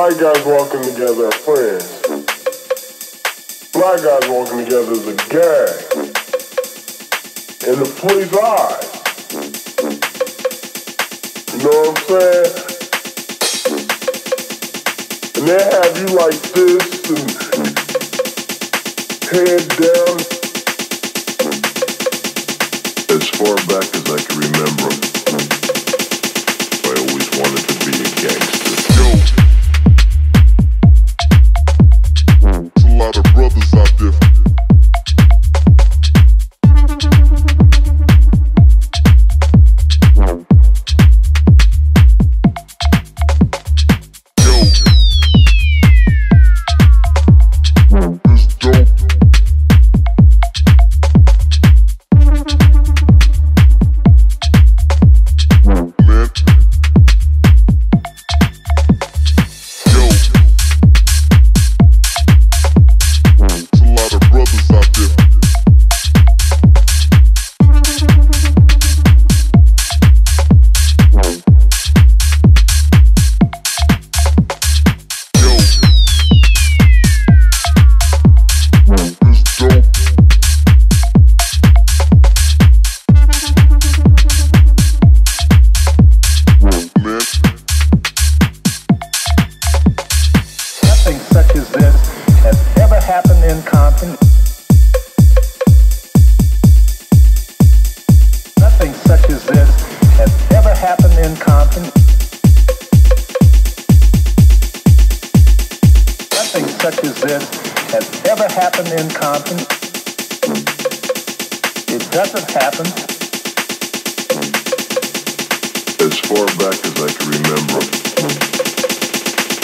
White guys walking together are friends. Black guys walking together is a gang. In the police eyes. You know what I'm saying? And they have you like this and head down. As far back as I can remember, I always wanted to be a gangster. Yo! A lot of brothers out there. Yo, it's dope. Remember,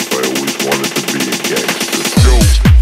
I always wanted to be a gangster. Yo!